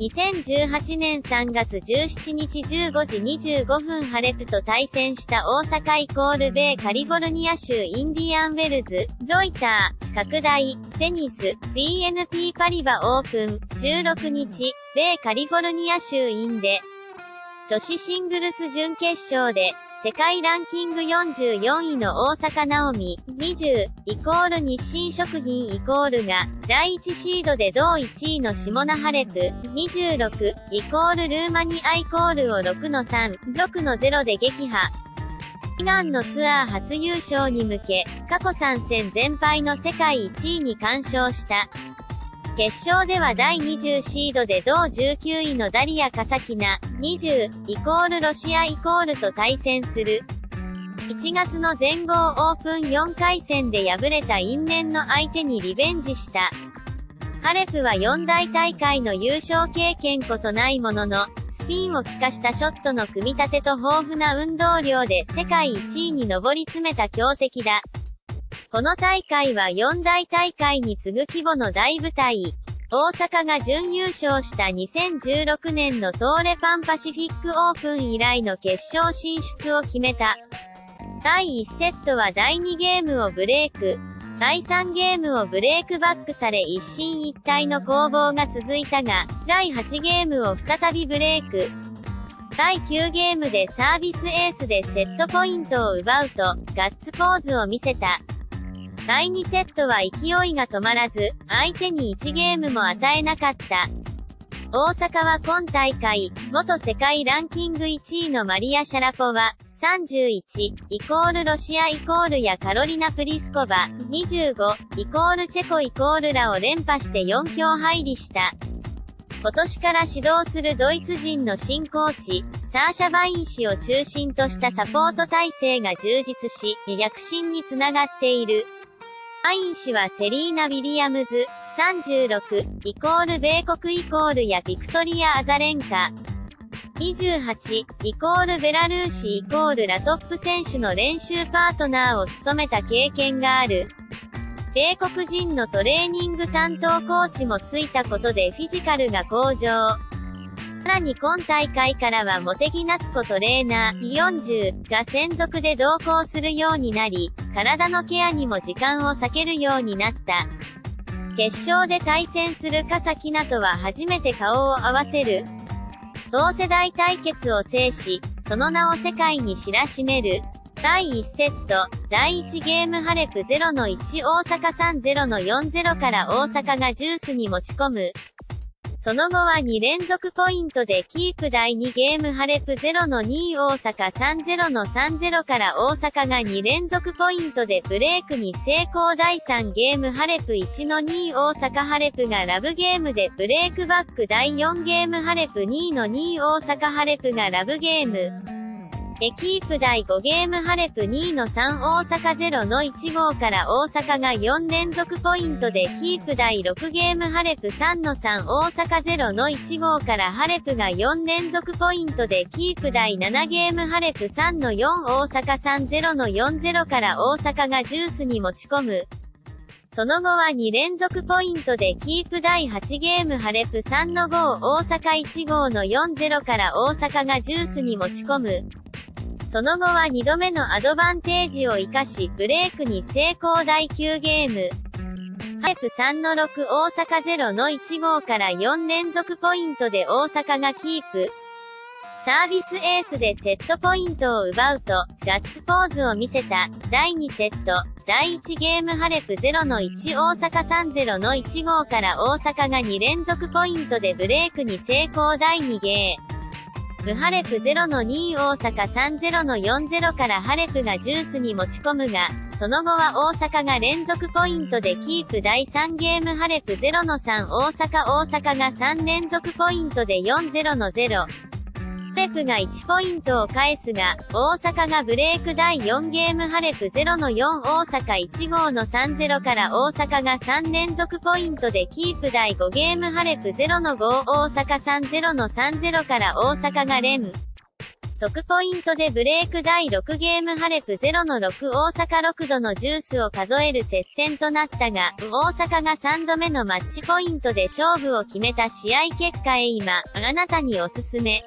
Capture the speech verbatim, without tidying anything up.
にせんじゅうはちねんさんがつじゅうしちにちじゅうごじにじゅうごふんハレプと対戦した大阪イコール米カリフォルニア州インディアンウェルズ、ロイター、拡大、テニス、ビーエヌピー パリバオープン、じゅうろくにち、米カリフォルニア州インデ、女子シングルス準決勝で、世界ランキングよんじゅうよんいの大坂なおみ、にじゅう、イコール日清食品イコールが、だいいちシードで同いちいのシモナ・ハレプ、にじゅうろく、イコールルーマニアイコールをろくのさん、ろくのゼロで撃破。悲願のツアー初優勝に向け、過去さんせん全敗の世界いちいに完勝した。決勝ではだいにじゅうシードで同じゅうきゅういのダリア・カサキナ、にじゅう、イコールロシアイコールと対戦する。いちがつの全豪オープンよんかい戦で敗れた因縁の相手にリベンジした。ハレプはよん大大会の優勝経験こそないものの、スピンを利かしたショットの組み立てと豊富な運動量で世界いちいに上り詰めた強敵だ。この大会はよん大大会に次ぐ規模の大舞台。大阪が準優勝したにせんじゅうろくねんの東レパンパシフィックオープン以来の決勝進出を決めた。だいいちセットはだいにゲームをブレイク。だいさんゲームをブレイクバックされ一進一退の攻防が続いたが、だいはちゲームを再びブレイク。だいきゅうゲームでサービスエースでセットポイントを奪うと、ガッツポーズを見せた。だいにセットは勢いが止まらず、相手にいちゲームも与えなかった。大阪は今大会、元世界ランキングいちいのマリア・シャラポワ、さんじゅういち、イコールロシアイコールやカロリナ・プリスコバ、にじゅうご、イコールチェコイコールらを連覇してよん強入りした。今年から指導するドイツ人の新コーチ、サーシャ・バイン氏を中心としたサポート体制が充実し、躍進につながっている。バイン氏はセリーナ・ウィリアムズ、さんじゅうろく、イコール米国イコールやビクトリア・アザレンカ、にじゅうはち、イコールベラルーシイコールラトップ選手の練習パートナーを務めた経験がある。米国人のトレーニング担当コーチもついたことでフィジカルが向上。さらに今大会からは茂木夏子トレーナーよんじゅうが専属で同行するようになり、体のケアにも時間を割けるようになった。決勝で対戦する笠木菜とは初めて顔を合わせる。同世代対決を制し、その名を世界に知らしめる。だいいちセット、だいいちゲームハレプ ゼロのいち 大阪 さんのゼロのよんゼロ から大阪がジュースに持ち込む。その後はに連続ポイントでキープだいにゲームハレプ ゼロのに 大阪 さんのゼロのさんゼロ から大阪がに連続ポイントでブレイクに成功だいさんゲームハレプ いちのに 大阪ハレプがラブゲームでブレイクバックだいよんゲームハレプ にのに 大阪ハレプがラブゲームでキープだいごゲームハレプ にのさん 大阪 ゼロのいちごから大阪がよん連続ポイントでキープだいろくゲームハレプ さんのさん 大阪 ゼロのいちごからハレプがよん連続ポイントでキープだいななゲームハレプ さんのよん 大阪 さんのゼロのよんゼロ から大阪がジュースに持ち込む。その後はに連続ポイントでキープだいはちゲームハレプ さんのご 大阪 いちごのよんゼロ から大阪がジュースに持ち込む。その後はにどめのアドバンテージを活かし、ブレイクに成功だいきゅうゲーム。ハレプ さんのろく 大阪 ゼロのいちごからよん連続ポイントで大阪がキープ。サービスエースでセットポイントを奪うと、ガッツポーズを見せた。だいにセット、だいいちゲームハレプ ゼロのいち 大阪 さんのゼロのいちごから大阪がに連続ポイントでブレイクに成功だいにゲーム。ハレプ ゼロのに 大阪 さんのゼロのよんゼロ からハレプがジュースに持ち込むが、その後は大阪が連続ポイントでキープだいさんゲームハレプ ゼロのさん 大阪大阪がさん連続ポイントでよんのゼロのゼロ。ハレプがいちポイントを返すが、大阪がブレイクだいよんゲームハレプ ゼロのよん 大阪 いちごのさんゼロ から大阪がさん連続ポイントでキープだいごゲームハレプ ゼロのご 大阪 さんのゼロのさんゼロ から大阪が連得ポイントでブレイクだいろくゲームハレプゼロのろく大阪ろくどのジュースを数える接戦となったが、大阪がさんどめのマッチポイントで勝負を決めた試合結果へ今、あなたにおすすめ。